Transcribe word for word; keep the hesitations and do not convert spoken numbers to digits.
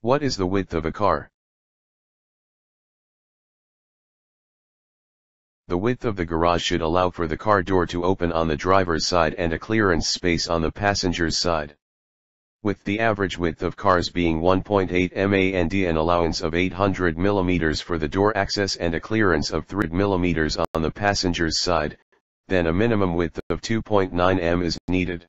What is the width of a car? The width of the garage should allow for the car door to open on the driver's side and a clearance space on the passenger's side. With the average width of cars being one point eight meters and an allowance of eight hundred millimeters for the door access and a clearance of three millimeters on the passenger's side, then a minimum width of two point nine meters is needed.